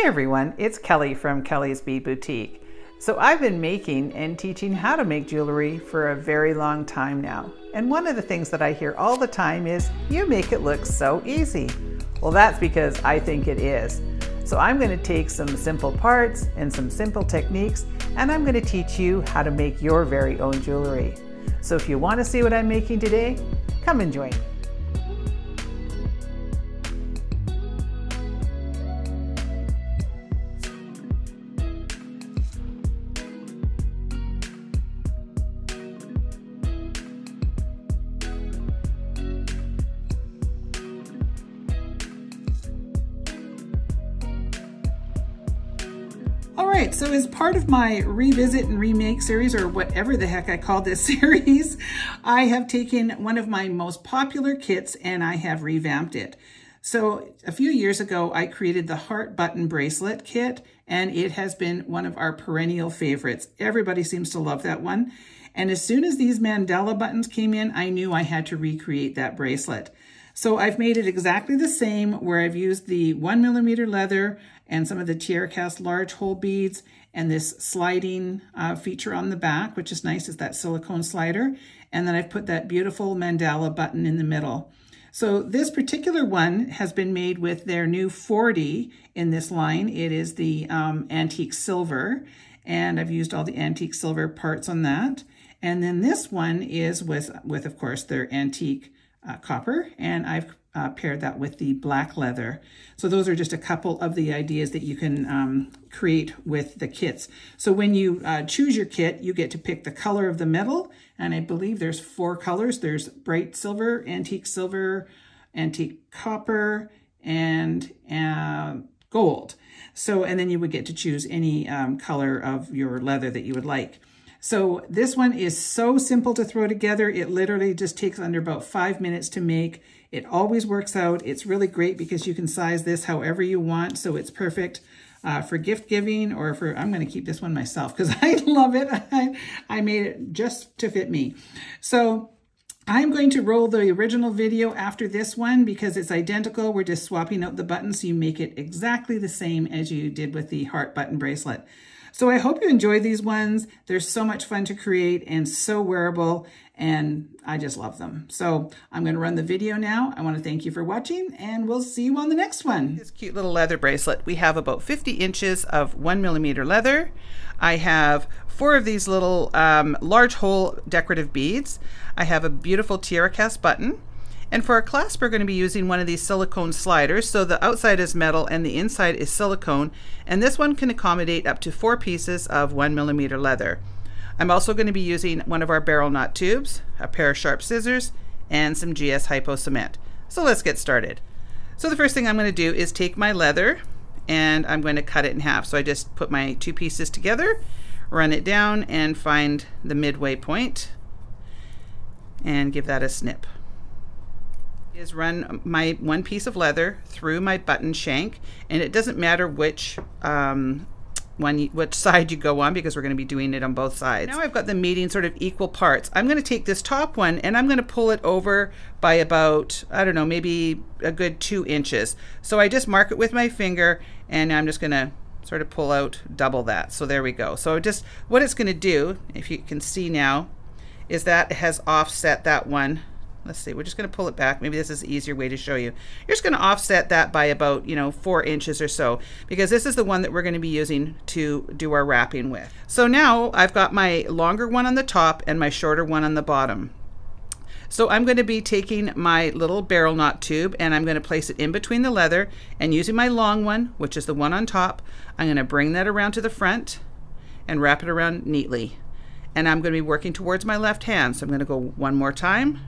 Hi everyone, it's Kelly from Kellie's Bead Boutique. So I've been making and teaching how to make jewelry for a very long time now. And one of the things that I hear all the time is, you make it look so easy. Well, that's because I think it is. So I'm going to take some simple parts and some simple techniques, and I'm going to teach you how to make your very own jewelry. So if you want to see what I'm making today, come and join me. Alright, so as part of my revisit and remake series, or whatever the heck I call this series, I have taken one of my most popular kits and I have revamped it. So a few years ago, I created the Heart Button Bracelet Kit, and it has been one of our perennial favorites. Everybody seems to love that one. And as soon as these Mandala buttons came in, I knew I had to recreate that bracelet. So I've made it exactly the same, where I've used the 1mm leather and some of the TierraCast large hole beads and this sliding feature on the back, which is nice, is that silicone slider. And then I've put that beautiful Mandala button in the middle. So this particular one has been made with their new 40 in this line. It is the antique silver, and I've used all the antique silver parts on that. And then this one is with of course, their antique copper, and I've paired that with the black leather. So those are just a couple of the ideas that you can create with the kits. So when you choose your kit, you get to pick the color of the metal, and I believe there's 4 colors. There's bright silver, antique copper, and gold. So, and then you would get to choose any color of your leather that you would like. So this one is so simple to throw together. It literally just takes under about 5 minutes to make. It always works out. It's really great because you can size this however you want. So it's perfect for gift giving, or for, I'm going to keep this one myself because I love it. I made it just to fit me. So I'm going to roll the original video after this one because it's identical. We're just swapping out the buttons so you make it exactly the same as you did with the Heart Button Bracelet. So I hope you enjoy these ones. They're so much fun to create and so wearable, and I just love them. So I'm going to run the video now. I want to thank you for watching, and we'll see you on the next one. This cute little leather bracelet. We have about 50 inches of 1mm leather. I have 4 of these little large hole decorative beads. I have a beautiful TierraCast button. And for our clasp, we're going to be using one of these silicone sliders. So the outside is metal and the inside is silicone. And this one can accommodate up to 4 pieces of 1mm leather. I'm also going to be using one of our barrel knot tubes, a pair of sharp scissors, and some GS Hypo cement. So let's get started. So the first thing I'm going to do is take my leather and I'm going to cut it in half. So I just put my 2 pieces together, run it down, and find the midway point and give that a snip. Is run my 1 piece of leather through my button shank, and it doesn't matter which side you go on because we're going to be doing it on both sides. Now I've got them meeting sort of equal parts. I'm going to take this top one and I'm going to pull it over by about, I don't know, maybe a good 2 inches. So I just mark it with my finger and I'm just going to sort of pull out double that. So there we go. So just what it's going to do, if you can see now, is that it has offset that one. Let's see, we're just going to pull it back. Maybe this is an easier way to show you. You're just going to offset that by about, 4 inches or so, because this is the one that we're going to be using to do our wrapping with. So now I've got my longer one on the top and my shorter one on the bottom. So I'm going to be taking my little barrel knot tube and I'm going to place it in between the leather, and using my long one, which is the one on top, I'm going to bring that around to the front and wrap it around neatly. And I'm going to be working towards my left hand. So I'm going to go one more time,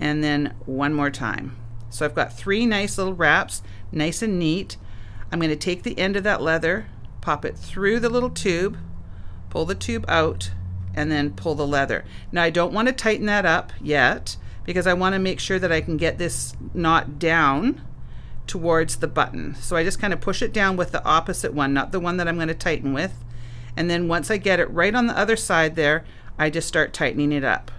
and then one more time. So I've got 3 nice little wraps, nice and neat. I'm going to take the end of that leather, pop it through the little tube, pull the tube out, and then pull the leather. Now I don't want to tighten that up yet because I want to make sure that I can get this knot down towards the button. So I just kind of push it down with the opposite one, not the one that I'm going to tighten with. And then once I get it right on the other side there, I just start tightening it up.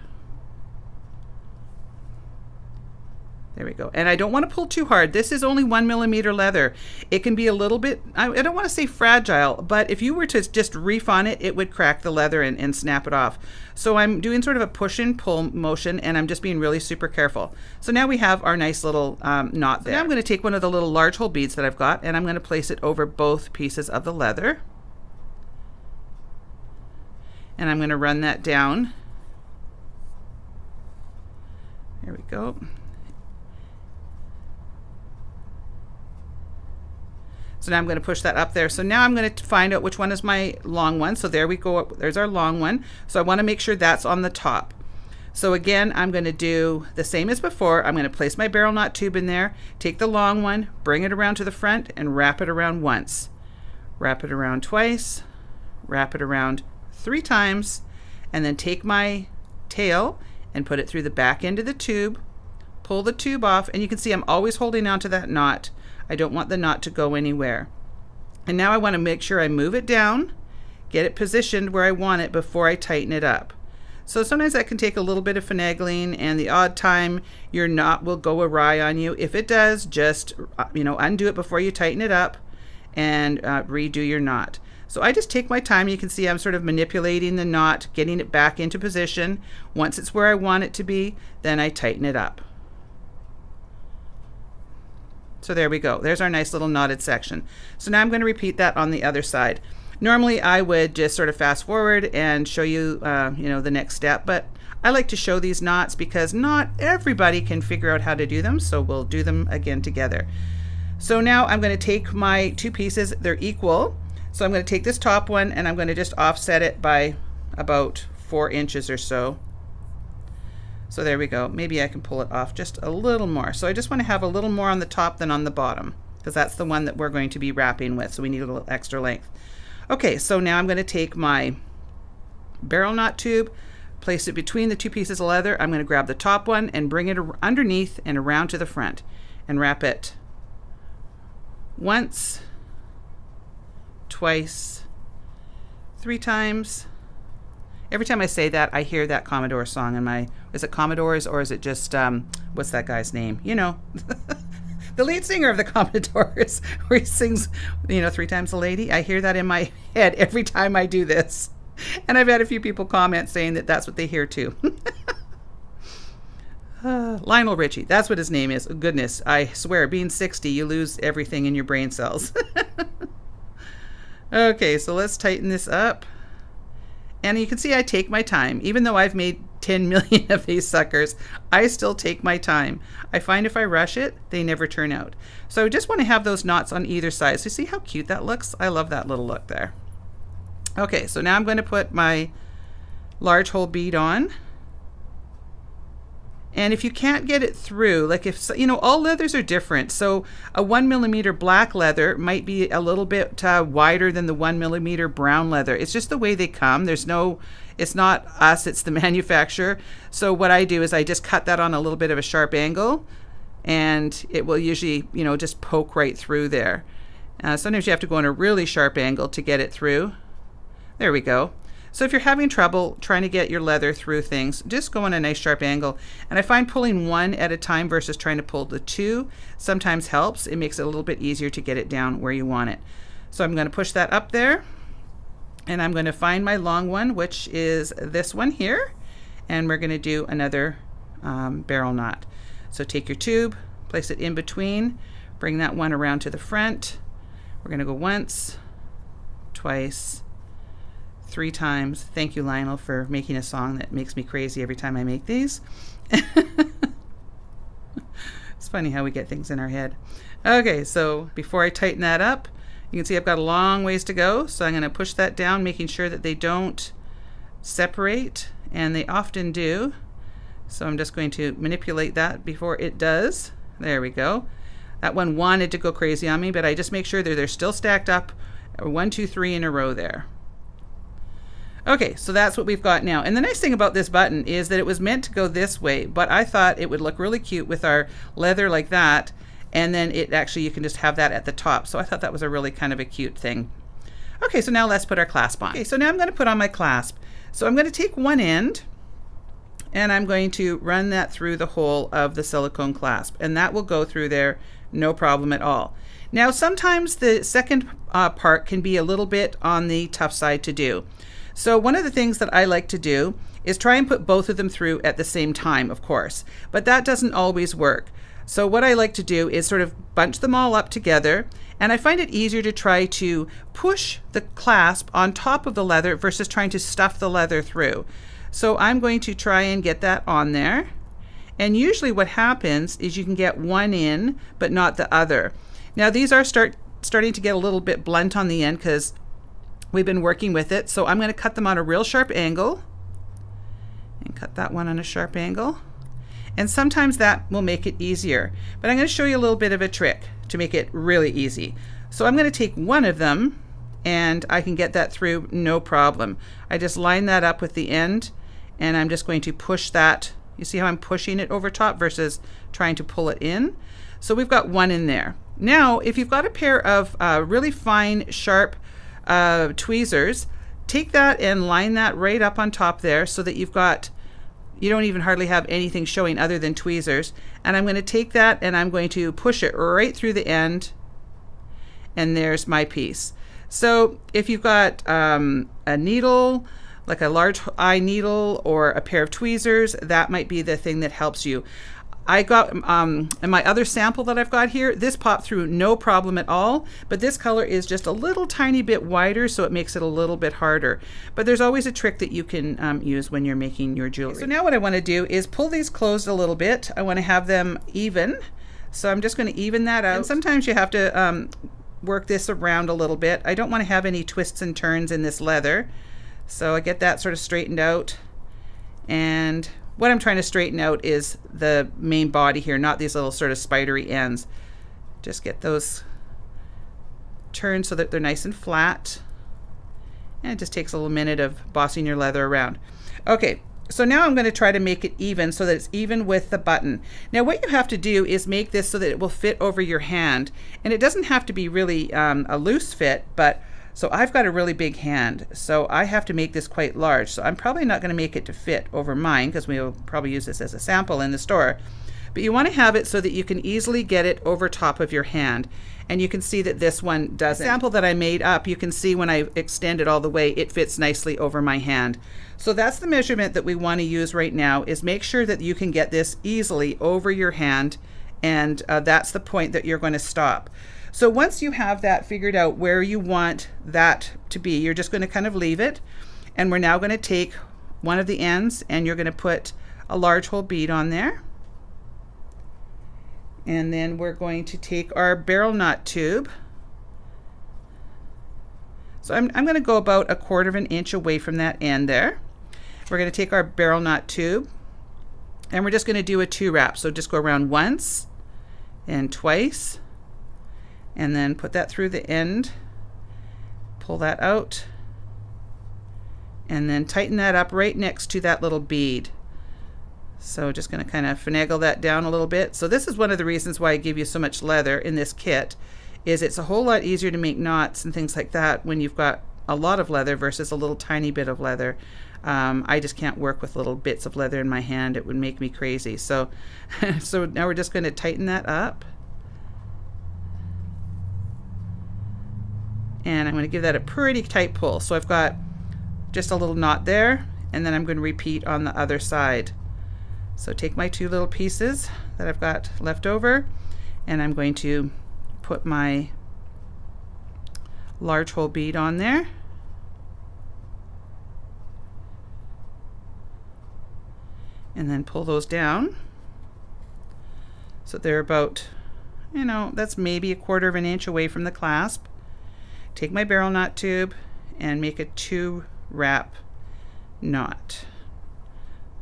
There we go. And I don't want to pull too hard. This is only 1mm leather. It can be a little bit, I don't want to say fragile, but if you were to just reef on it, it would crack the leather and snap it off. So I'm doing sort of a push and pull motion, and I'm just being really super careful. So now we have our nice little knot there. So now I'm going to take one of the little large hole beads that I've got, and I'm going to place it over both pieces of the leather. And I'm going to run that down. There we go. So now I'm going to push that up there. So now I'm going to find out which one is my long one. So there we go. There's our long one. So I want to make sure that's on the top. So again, I'm going to do the same as before. I'm going to place my barrel knot tube in there, take the long one, bring it around to the front, and wrap it around once. Wrap it around twice, wrap it around 3 times, and then take my tail and put it through the back end of the tube, pull the tube off, and you can see I'm always holding on to that knot. I don't want the knot to go anywhere. And now I want to make sure I move it down, get it positioned where I want it before I tighten it up. So sometimes that can take a little bit of finagling, and the odd time your knot will go awry on you. If it does, just undo it before you tighten it up and redo your knot. So I just take my time. You can see I'm sort of manipulating the knot, getting it back into position. Once it's where I want it to be, then I tighten it up. So there we go. There's our nice little knotted section. So now I'm going to repeat that on the other side. Normally I would just sort of fast forward and show you, the next step, but I like to show these knots because not everybody can figure out how to do them. So we'll do them again together. So now I'm going to take my 2 pieces. They're equal. So I'm going to take this top one and I'm going to just offset it by about 4 inches or so. So there we go. Maybe I can pull it off just a little more. So I just want to have a little more on the top than on the bottom, because that's the one that we're going to be wrapping with. So we need a little extra length. Okay, so now I'm going to take my barrel knot tube, place it between the 2 pieces of leather. I'm going to grab the top one and bring it underneath and around to the front and wrap it once, twice, 3 times. Every time I say that, I hear that Commodore song in my, is it Commodores or is it just, what's that guy's name? You know, the lead singer of the Commodores, where he sings, 3 times a lady. I hear that in my head every time I do this. And I've had a few people comment saying that that's what they hear too. Lionel Richie, that's what his name is. Oh, goodness, I swear, being 60, you lose everything in your brain cells. Okay, so let's tighten this up. And you can see I take my time. Even though I've made 10 million of these suckers, I still take my time. I find if I rush it, they never turn out. So I just want to have those knots on either side. So see how cute that looks? I love that little look there. Okay, so now I'm going to put my large hole bead on. And if you can't get it through, like if, all leathers are different. So a 1mm black leather might be a little bit wider than the 1mm brown leather. It's just the way they come. There's no, it's not us, it's the manufacturer. So what I do is I just cut that on a little bit of a sharp angle, and it will usually, just poke right through there. Sometimes you have to go on a really sharp angle to get it through. There we go. So if you're having trouble trying to get your leather through things, just go on a nice sharp angle. And I find pulling one at a time versus trying to pull the two sometimes helps. It makes it a little bit easier to get it down where you want it. So I'm going to push that up there, and I'm going to find my long one, which is this one here. And we're going to do another barrel knot. So take your tube, place it in between, bring that one around to the front. We're going to go once, twice, 3 times. Thank you, Lionel, for making a song that makes me crazy every time I make these. It's funny how we get things in our head. Okay, so before I tighten that up, you can see I've got a long ways to go. So I'm going to push that down, making sure that they don't separate, and they often do. So I'm just going to manipulate that before it does. There we go. That one wanted to go crazy on me, but I just make sure that they're still stacked up 1, 2, 3 in a row there. Okay, so that's what we've got now. And the nice thing about this button is that it was meant to go this way, but I thought it would look really cute with our leather like that, and then it actually, you can just have that at the top. So I thought that was a really kind of a cute thing. Okay, so now let's put our clasp on. Okay, so now I'm going to put on my clasp. So I'm going to take one end, and I'm going to run that through the whole of the silicone clasp, and that will go through there no problem at all. Now sometimes the second part can be a little bit on the tough side to do. So one of the things that I like to do is try and put both of them through at the same time, of course, but that doesn't always work. So what I like to do is sort of bunch them all up together, and I find it easier to try to push the clasp on top of the leather versus trying to stuff the leather through. So I'm going to try and get that on there, and usually what happens is you can get one in but not the other. Now these are starting to get a little bit blunt on the end because we've been working with it, so I'm going to cut them on a real sharp angle and cut that one on a sharp angle, and sometimes that will make it easier, but I'm going to show you a little bit of a trick to make it really easy. So I'm going to take one of them and I can get that through no problem. I just line that up with the end and I'm just going to push that. You see how I'm pushing it over top versus trying to pull it in? So we've got one in there. Now if you've got a pair of really fine sharp tweezers, take that and line that right up on top there so that you've got, you don't even hardly have anything showing other than tweezers, and I'm going to take that and I'm going to push it right through the end, and there's my piece. So if you've got a needle, like a large eye needle or a pair of tweezers, that might be the thing that helps you. I got in my other sample that I've got here, this popped through no problem at all, but this color is just a little tiny bit wider, so it makes it a little bit harder. But there's always a trick that you can use when you're making your jewelry. So now what I want to do is pull these closed a little bit. I want to have them even, so I'm just going to even that out. And sometimes you have to work this around a little bit. I don't want to have any twists and turns in this leather, so I get that sort of straightened out. And what I'm trying to straighten out is the main body here, not these little sort of spidery ends. Just get those turned so that they're nice and flat, and it just takes a little minute of bossing your leather around. Okay, so now I'm going to try to make it even so that it's even with the button. Now what you have to do is make this so that it will fit over your hand, and it doesn't have to be really a loose fit, but so I've got a really big hand, so I have to make this quite large. So I'm probably not going to make it to fit over mine because we will probably use this as a sample in the store. But you want to have it so that you can easily get it over top of your hand. And you can see that this one doesn't. The sample that I made up, you can see when I extend it all the way, it fits nicely over my hand. So that's the measurement that we want to use right now, is make sure that you can get this easily over your hand, and that's the point that you're going to stop. So once you have that figured out where you want that to be, you're just going to kind of leave it, and we're now going to take one of the ends and you're going to put a large hole bead on there, and then we're going to take our barrel knot tube. So I'm going to go about a quarter of an inch away from that end there. We're going to take our barrel knot tube and we're just going to do a two wrap, so just go around once and twice, and then put that through the end, pull that out, and then tighten that up right next to that little bead. So just going to kind of finagle that down a little bit. So this is one of the reasons why I give you so much leather in this kit, is it's a whole lot easier to make knots and things like that when you've got a lot of leather versus a little tiny bit of leather. I just can't work with little bits of leather in my hand. It would make me crazy. So, so now we're just going to tighten that up. And I'm going to give that a pretty tight pull. So I've got just a little knot there, and then I'm going to repeat on the other side. So take my two little pieces that I've got left over, and I'm going to put my large hole bead on there. And then pull those down. So they're about, you know, that's maybe a quarter of an inch away from the clasp. Take my barrel knot tube and make a two wrap knot.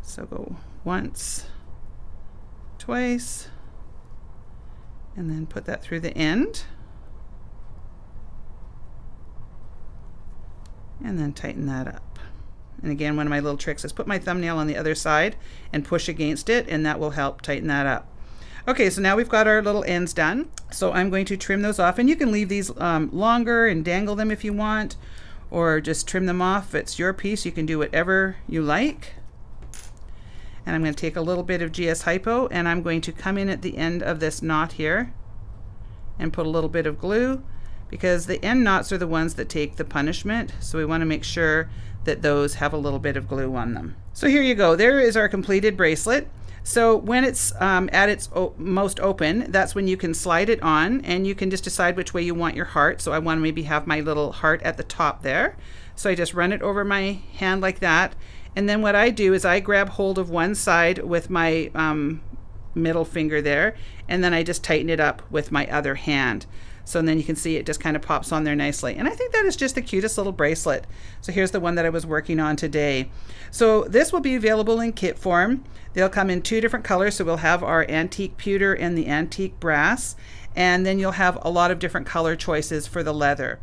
So go once, twice, and then put that through the end, and then tighten that up. And again, one of my little tricks is put my thumbnail on the other side and push against it, and that will help tighten that up. Okay, so now we've got our little ends done. So I'm going to trim those off, and you can leave these longer and dangle them if you want, or just trim them off. It's your piece, you can do whatever you like. and I'm going to take a little bit of GS Hypo, and I'm going to come in at the end of this knot here and put a little bit of glue, because the end knots are the ones that take the punishment, so we want to make sure that those have a little bit of glue on them. So here you go, there is our completed bracelet. So when it's at its most open, that's when you can slide it on, and you can just decide which way you want your heart. So I want to maybe have my little heart at the top there. So I just run it over my hand like that. And then what I do is I grab hold of one side with my middle finger there, and then I just tighten it up with my other hand. So then you can see it just kind of pops on there nicely. And I think that is just the cutest little bracelet. So here's the one that I was working on today. So this will be available in kit form. They'll come in two different colors. So we'll have our antique pewter and the antique brass. And then you'll have a lot of different color choices for the leather.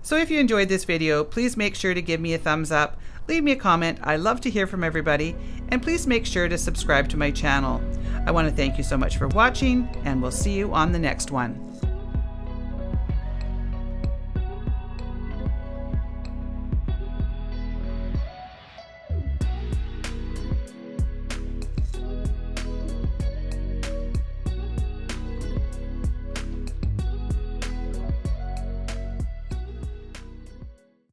So if you enjoyed this video, please make sure to give me a thumbs up. Leave me a comment. I love to hear from everybody. And please make sure to subscribe to my channel. I want to thank you so much for watching, and we'll see you on the next one.